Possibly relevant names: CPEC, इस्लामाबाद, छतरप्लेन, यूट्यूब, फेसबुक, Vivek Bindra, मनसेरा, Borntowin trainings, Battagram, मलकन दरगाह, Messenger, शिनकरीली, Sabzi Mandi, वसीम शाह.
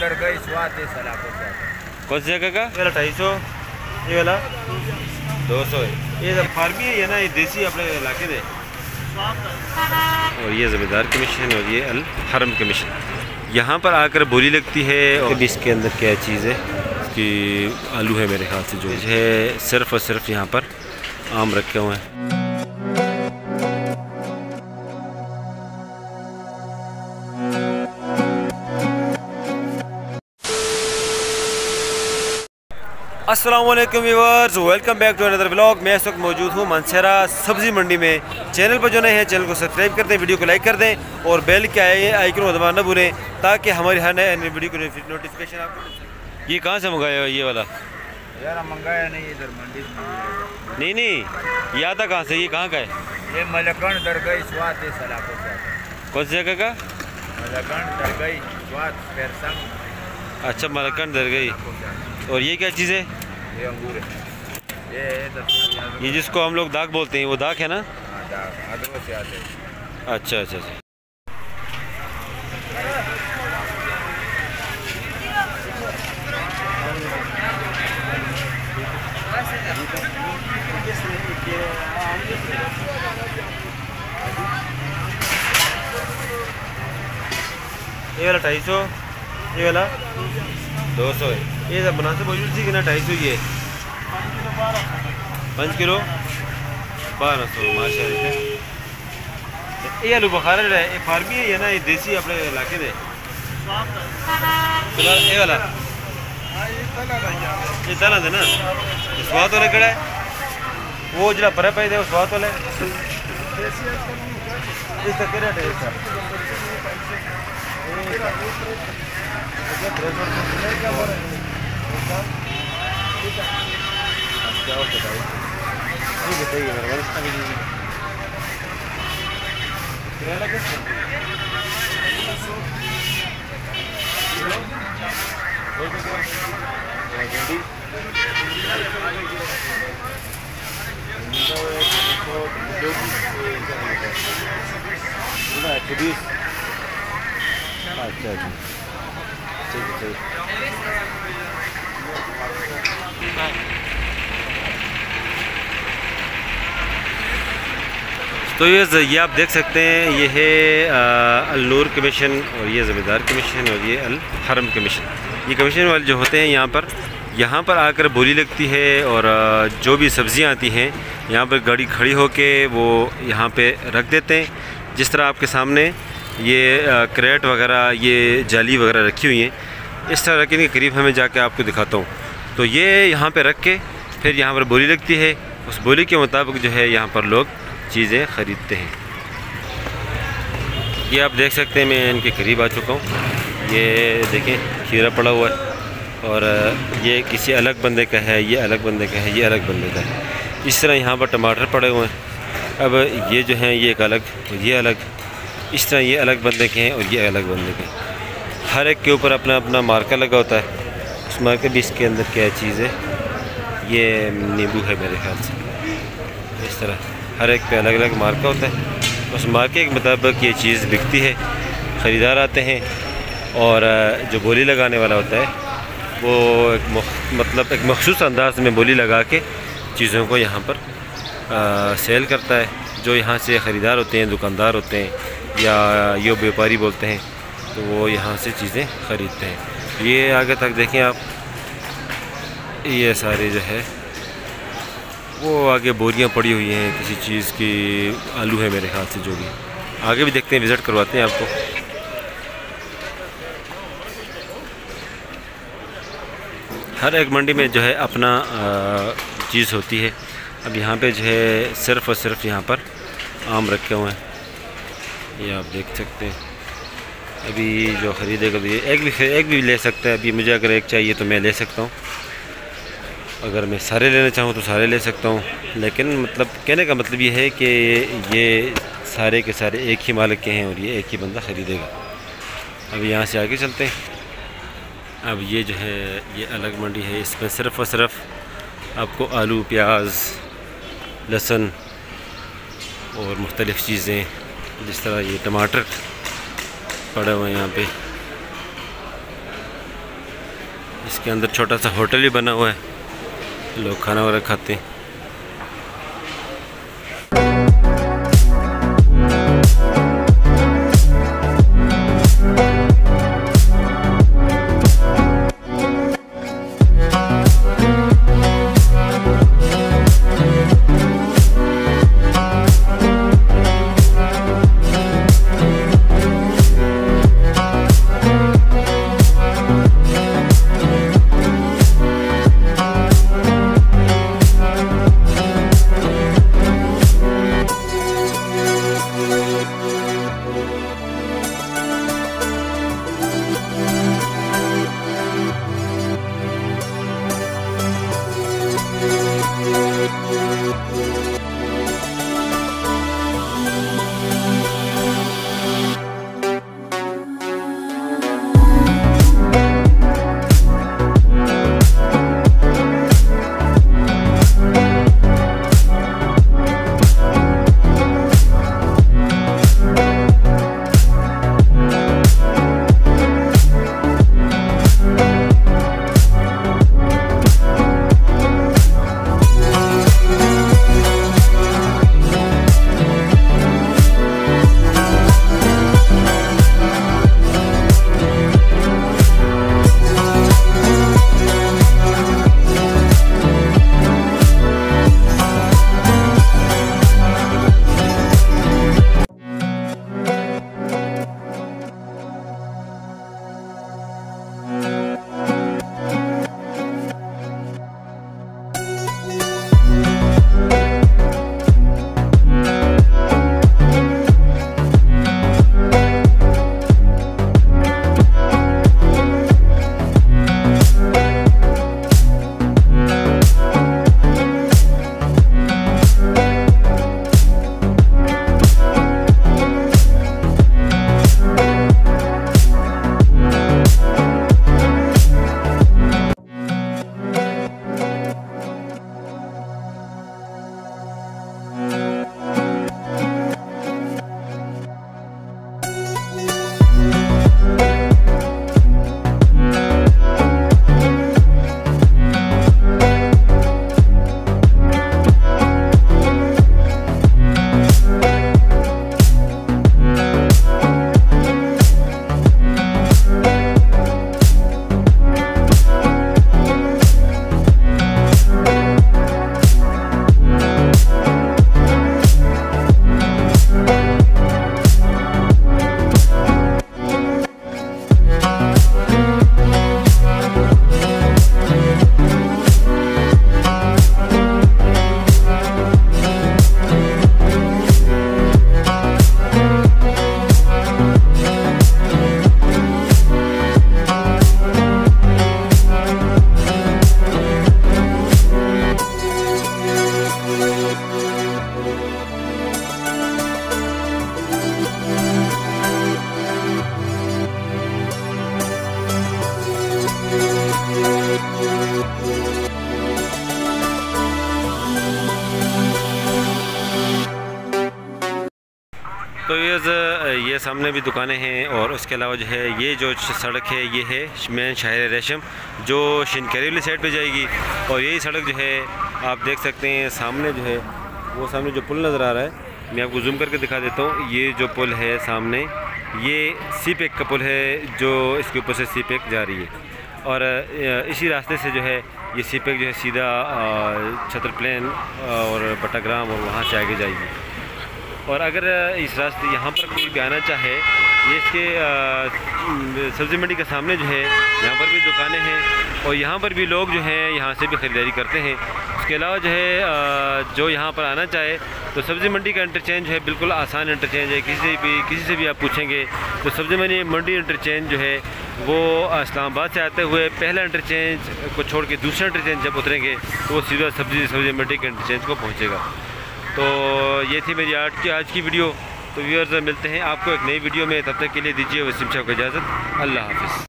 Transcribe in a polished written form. उधर गए कुछ जगह का ये वाला 250, ये वाला 200 है। ये फार्मी है ना, ये देसी अपने इलाके दे। और ये ज़मींदार कमीशन और ये अल हरम कमीशन। यहाँ पर आकर बोली लगती है। और इसके अंदर क्या चीज़ है कि आलू है मेरे ख्याल से, जो है सिर्फ़ और सिर्फ यहाँ पर आम रखे हुए हैं। अस्सलामुअलैकुम viewers, welcome back to another vlog. मैं इस वक्त मौजूद हूँ मनसेरा सब्ज़ी मंडी में। चैनल पर जो नए हैं चैनल को सब्सक्राइब कर दें, वीडियो को लाइक कर दें और बेल के आइकन को दबाना न भूलें ताकि हमारे हर नए वीडियो को नोटिफिकेशन आपको। ये कहाँ से मंगाया ये वाला? यार मंगाया नहीं, इधर मंडी से। नहीं, ये आता कहाँ से? ये कहाँ का है? ये मलकन दरगाह स्वाद है सलाखों से। कौन सी जगह का? मलकन दरगाह स्वाद पैरसंग। अच्छा, मलकन दरगाह। और ये क्या चीज़ है? ये अंगूर है। ये जिसको हम लोग दाग बोलते हैं, वो दाग है ना? दाग से आते हैं। अच्छा। ये वाला 250, ये वाला 200 है। ये सब बना से मौजूद थी कि ना 250 ये 5 किलो 1200। माशाल्लाह। ये आलू बुखारा है, ये फार्मी है या ना, ये देसी अपने इलाके दे। ये वाला ये तना दे ना, स्वाद वाले कड़ा है वो जरा पर पाई दे, स्वाद वाले अच्छा। तो ये आप देख सकते हैं, ये है अल-नूर कमीशन और ये ज़मींदार कमीशन और ये अल हरम कमीशन। ये कमीशन वाले जो होते हैं यहाँ पर आकर बोली लगती है और जो भी सब्ज़ियाँ आती हैं यहाँ पर गाड़ी खड़ी होके वो यहाँ पे रख देते हैं। जिस तरह आपके सामने ये क्रेट वगैरह, ये जाली वगैरह रखी हुई हैं, इस तरह रखी इनके करीब हमें जाके आपको दिखाता हूँ। तो ये यहाँ पे रख के फिर यहाँ पर बोली लगती है, उस बोली के मुताबिक जो है यहाँ पर लोग चीज़ें ख़रीदते हैं। ये आप देख सकते हैं, मैं इनके करीब आ चुका हूँ। ये देखें खीरा पड़ा हुआ है और ये किसी अलग बंदे का है, ये अलग बंदे का है, ये अलग बंदे का है। इस तरह यहाँ पर टमाटर पड़े हुए हैं। अब ये जो हैं ये एक अलग, ये अलग, इस तरह ये अलग बंदे के हैं और ये अलग बंदे के हैं। हर एक के ऊपर अपना अपना मार्कर लगा होता है। उस मार्कर भी इसके अंदर क्या चीज़ है, ये नींबू है मेरे ख्याल से। इस तरह हर एक पे अलग अलग मार्का होता है, उस मार्के के मुताबिक ये चीज़ बिकती है। ख़रीदार आते हैं और जो बोली लगाने वाला होता है वो एक मखसूस अंदाज में बोली लगा के चीज़ों को यहाँ पर सेल करता है। जो यहाँ से ख़रीदार होते हैं, दुकानदार होते हैं या यो व्यापारी बोलते हैं, तो वो यहाँ से चीज़ें ख़रीदते हैं। ये आगे तक देखें आप, ये सारे जो है वो आगे बोरियाँ पड़ी हुई हैं किसी चीज़ की। आलू है मेरे ख्याल से, जो भी आगे भी देखते हैं, विज़िट करवाते हैं आपको। हर एक मंडी में जो है अपना चीज़ होती है। अब यहाँ पे जो है सिर्फ़ और सिर्फ यहाँ पर आम रखे हुए हैं, ये आप देख सकते हैं। अभी जो ख़रीदेगा तो एक भी ले सकता है। अभी मुझे अगर एक चाहिए तो मैं ले सकता हूँ, अगर मैं सारे लेना चाहूँ तो सारे ले सकता हूँ। लेकिन मतलब कहने का मतलब ये है कि ये सारे के सारे एक ही मालिक के हैं और ये एक ही बंदा ख़रीदेगा। अब यहाँ से आगे चलते हैं। अब ये जो है ये अलग मंडी है, इसमें सिर्फ़ और सिर्फ आपको आलू, प्याज, लहसुन और मुख्तलिफ़ चीज़ें, जिस तरह ये टमाटर पड़े हुए हैं यहाँ पे, इसके अंदर छोटा सा होटल भी बना हुआ है, लोग खाना वगैरह खाते हैं। तो ये सामने भी दुकानें हैं और उसके अलावा जो है ये जो सड़क है ये है मेन शहर रेशम जो शिनकरीली साइड पे जाएगी। और यही सड़क जो है आप देख सकते हैं सामने जो है वो सामने जो पुल नज़र आ रहा है मैं आपको जूम करके दिखा देता हूँ। ये जो पुल है सामने ये सीपेक का पुल है जो इसके ऊपर से सीपेक जा रही है और इसी रास्ते से जो है ये सीपेक जो है सीधा छतरप्लेन और बट्टाग्राम और वहाँ से आगे जाएगी। और अगर इस रास्ते यहाँ पर कोई भी आना चाहे ये इसके सब्ज़ी मंडी के सामने जो है यहाँ पर भी दुकानें हैं और यहाँ पर भी लोग जो हैं यहाँ से भी ख़रीदारी करते हैं। इसके अलावा जो है जो यहाँ पर आना चाहे तो सब्ज़ी मंडी का इंटरचेंज है बिल्कुल आसान इंटरचेंज है। किसी से भी आप पूछेंगे तो सब्ज़ी मंडी इंटरचेंज जो है वो इस्लामाबाद से आते हुए पहला इंटरचेंज को छोड़ के दूसरा इंटरचेंज जब उतरेंगे तो वो सीधा सब्ज़ी मंडी के इंटरचेंज को पहुंचेगा। तो ये थी मेरी आज की वीडियो। तो व्यूअर्स मिलते हैं आपको एक नई वीडियो में, तब तक के लिए दीजिए वसीम शाह को इजाज़त। अल्लाह हाफ़िज़।